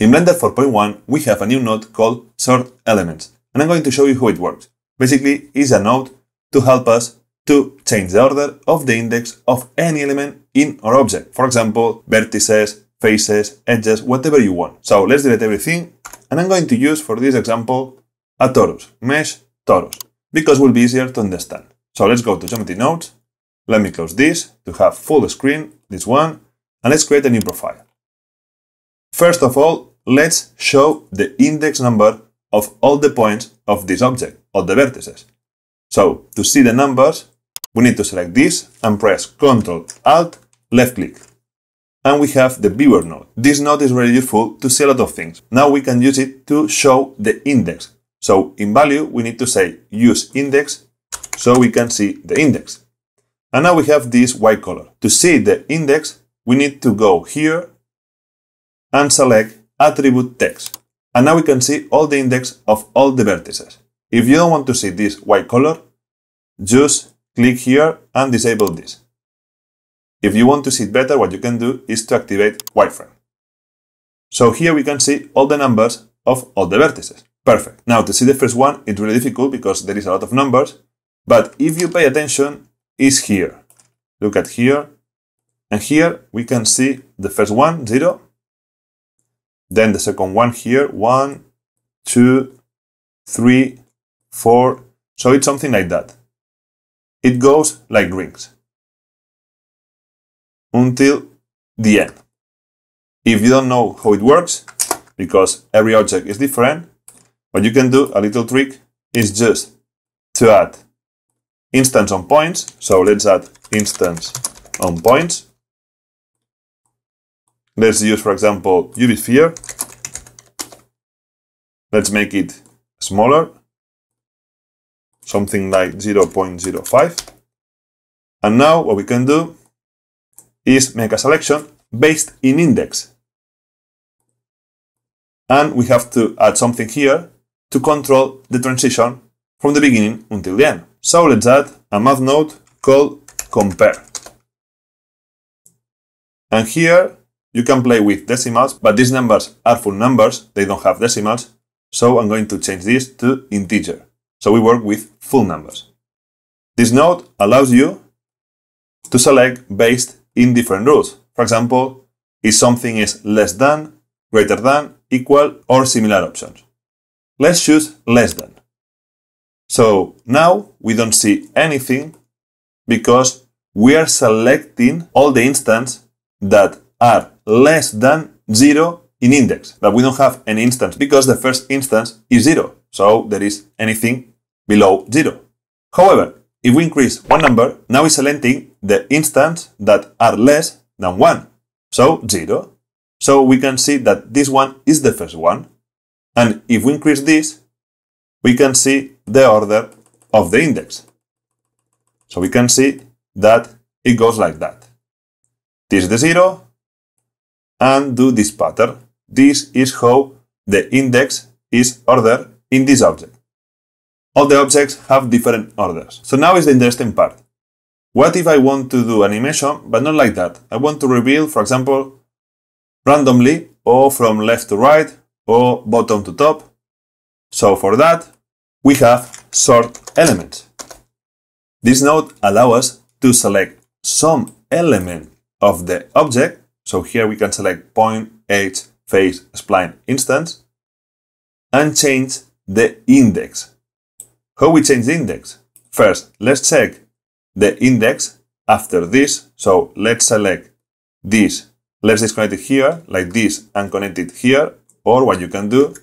In Blender 4.1, we have a new node called Sort Elements, and I'm going to show you how it works. Basically, it's a node to help us to change the order of the index of any element in our object. For example, vertices, faces, edges, whatever you want. So let's delete everything, and I'm going to use for this example a torus, Mesh Torus, because it will be easier to understand. So let's go to Geometry Nodes. Let me close this to have full screen, this one, and let's create a new profile. First of all, let's show the index number of all the points of this object, all the vertices. So to see the numbers, we need to select this and press Ctrl-Alt-Left-Click. And we have the Viewer node. This node is very useful to see a lot of things. Now we can use it to show the index. So in value, we need to say use index so we can see the index. And now we have this white color. To see the index, we need to go here and select Attribute text. And now we can see all the index of all the vertices. If you don't want to see this white color, just click here and disable this. If you want to see it better, what you can do is to activate wireframe. So here we can see all the numbers of all the vertices. Perfect. Now to see the first one, it's really difficult because there is a lot of numbers, but if you pay attention, is here. Look at here, and here we can see the first one, 0, then the second one here, 1, 2, 3, 4, so it's something like that. It goes like rings until the end. If you don't know how it works, because every object is different, what you can do, a little trick, is just to add instance on points. So let's add instance on points. Let's use, for example, UV sphere. Let's make it smaller, something like 0.05. And now what we can do is make a selection based in index. And we have to add something here to control the transition from the beginning until the end. So let's add a math node called compare. And here you can play with decimals, but these numbers are full numbers, they don't have decimals. So I'm going to change this to integer. So we work with full numbers. This node allows you to select based in different rules. For example, if something is less than, greater than, equal, or similar options. Let's choose less than. So now we don't see anything because we are selecting all the instances that are less than 0 in index, but we don't have any instance because the first instance is 0, so there is anything below 0. However, if we increase one number, now it's selecting the instance that are less than 1, so 0. So we can see that this one is the first one, and if we increase this, we can see the order of the index. So we can see that it goes like that. This is the 0, and do this pattern. This is how the index is ordered in this object. All the objects have different orders. So now is the interesting part. What if I want to do animation, but not like that? I want to reveal, for example, randomly, or from left to right, or bottom to top. So for that, we have Sort Elements. This node allows us to select some element of the object. So here we can select point, edge, face, spline, instance, and change the index. How we change the index? First, let's check the index after this. So let's select this. Let's disconnect it here, like this, and connect it here. Or what you can do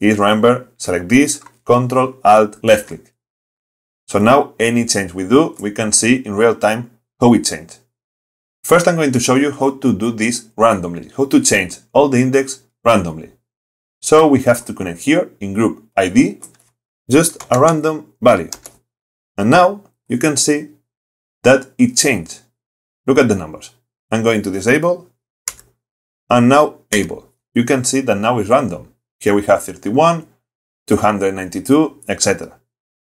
is, remember, select this, Ctrl-Alt-Left-Click. So now any change we do, we can see in real time how it changed. First, I'm going to show you how to do this randomly, how to change all the index randomly. So we have to connect here in group ID, just a random value. And now you can see that it changed. Look at the numbers. I'm going to disable and now able. You can see that now it's random. Here we have 31, 292, etc.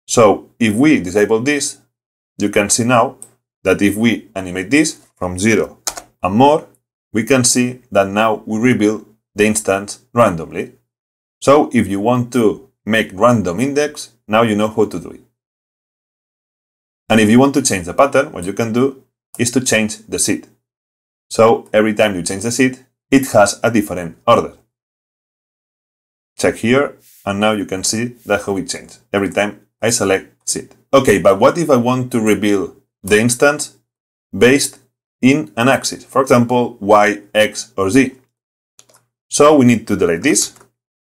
So if we disable this, you can see now that if we animate this from 0 and more, we can see that now we reveal the instance randomly. So if you want to make random index, now you know how to do it. And if you want to change the pattern, what you can do is to change the seed. So every time you change the seed, it has a different order. Check here, and now you can see that how it changed every time I select seed. Okay, but what if I want to rebuild the instance based in an axis, for example, Y, X, or Z? So we need to delete this,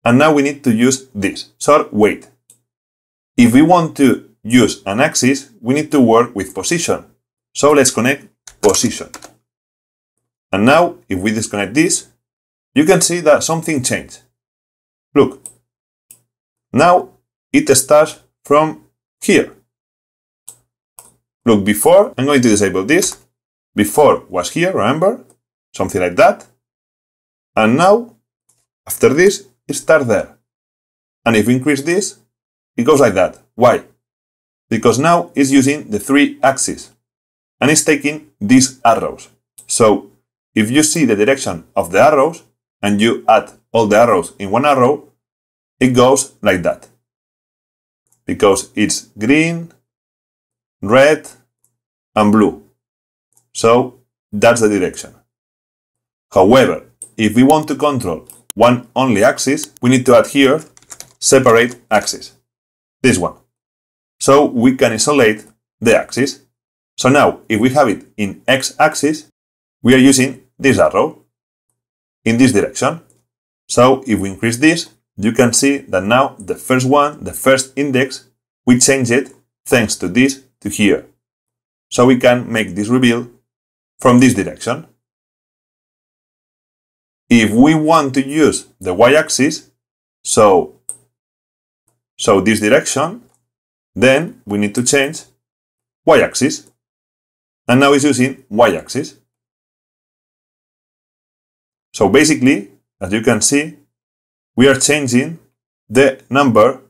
and now we need to use this, sort weight. If we want to use an axis, we need to work with position. So let's connect position. And now, if we disconnect this, you can see that something changed. Look, now it starts from here. Look, before, I'm going to disable this. Before was here, remember? Something like that. And now, after this, it starts there. And if we increase this, it goes like that. Why? Because now it's using the three axes. And it's taking these arrows. So, if you see the direction of the arrows, and you add all the arrows in one arrow, it goes like that. Because it's green, red, and blue. So, that's the direction. However, if we want to control one only axis, we need to add here, separate axis. This one. So, we can isolate the axis. So now, if we have it in x-axis, we are using this arrow in this direction. So if we increase this, you can see that now the first one, the first index, we change it thanks to this to here. So we can make this rebuild from this direction. If we want to use the y-axis, so this direction, then we need to change y-axis. And now it's using y-axis. So basically, as you can see, we are changing the number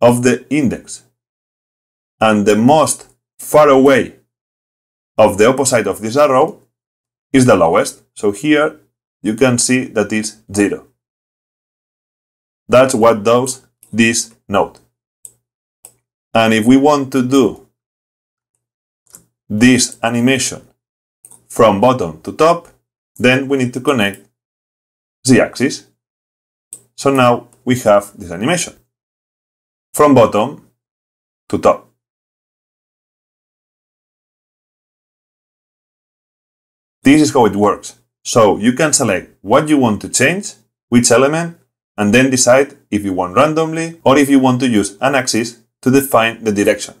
of the index. And the most far away of the opposite of this arrow is the lowest. So here you can see that it's 0. That's what does this node. And if we want to do this animation from bottom to top, then we need to connect z-axis. So now we have this animation from bottom to top. This is how it works. So you can select what you want to change, which element, and then decide if you want randomly or if you want to use an axis to define the direction.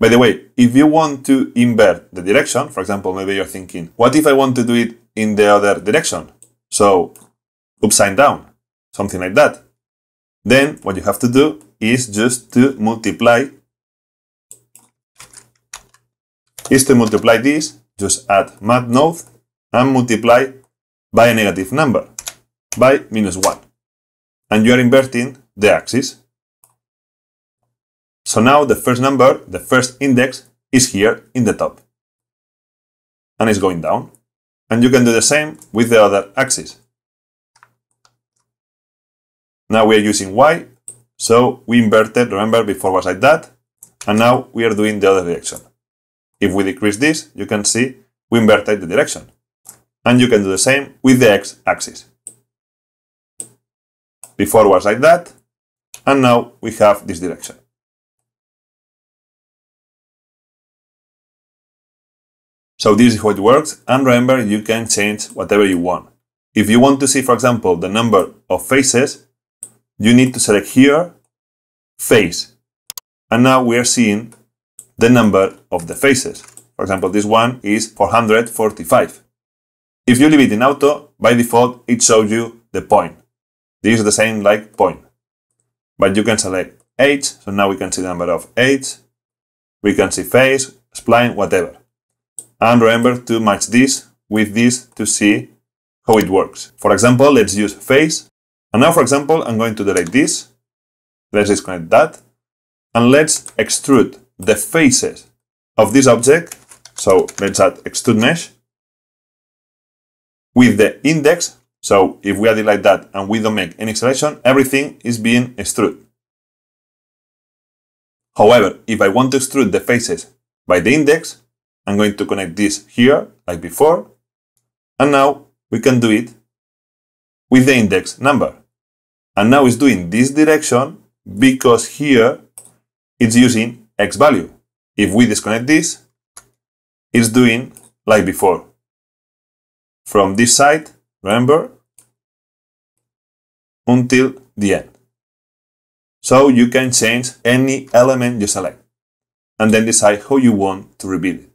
By the way, if you want to invert the direction, for example, maybe you're thinking, what if I want to do it in the other direction? So upside down, something like that. Then what you have to do is multiply this, just add math node and multiply by a negative number, by -1. And you are inverting the axis. So now the first number, the first index, is here in the top. And it's going down. And you can do the same with the other axis. Now we are using y, so we inverted, remember before was like that, and now we are doing the other direction. If we decrease this, you can see we inverted the direction. And you can do the same with the x-axis. Before was like that, and now we have this direction. So this is how it works, and remember you can change whatever you want. If you want to see, for example, the number of faces, you need to select here, face. And now we are seeing the number of the faces. For example, this one is 445. If you leave it in auto, by default, it shows you the point. This is the same like point. But you can select age, so now we can see the number of age. We can see face, spline, whatever. And remember to match this with this to see how it works. For example, let's use face. And now, for example, I'm going to delete this. Let's disconnect that. And let's extrude the faces of this object. So let's add extrude mesh with the index So if we add it like that and we don't make any selection, everything is being extruded. However, if I want to extrude the faces by the index, I'm going to connect this here, like before, and now we can do it with the index number. And now it's doing this direction because here it's using X value. If we disconnect this, it's doing like before. From this side, remember, until the end. So you can change any element you select and then decide how you want to rebuild it.